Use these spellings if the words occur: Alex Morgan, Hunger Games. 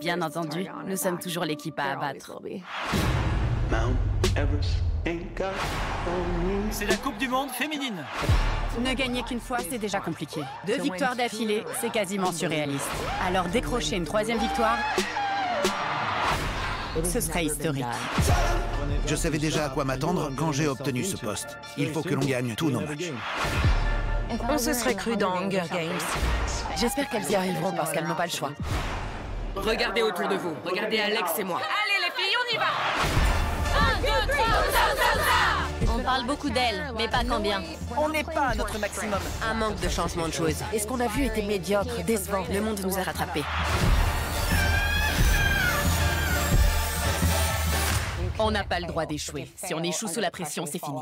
Bien entendu, nous sommes toujours l'équipe à abattre. C'est la Coupe du Monde féminine. Ne gagner qu'une fois, c'est déjà compliqué. 2 victoires d'affilée, c'est quasiment surréaliste. Alors décrocher une 3e victoire, ce serait historique. Je savais déjà à quoi m'attendre quand j'ai obtenu ce poste. Il faut que l'on gagne tous nos matchs. On se serait cru dans Hunger Games. J'espère qu'elles y arriveront parce qu'elles n'ont pas le choix. Regardez autour de vous. Regardez Alex et moi. Allez les filles, on y va! 1, 2, 3, on parle beaucoup d'elles, mais pas combien. On n'est pas à notre maximum. Un manque de changement de choses. Et ce qu'on a vu était médiocre, décevant. Le monde nous a rattrapés. On n'a pas le droit d'échouer. Si on échoue sous la pression, c'est fini.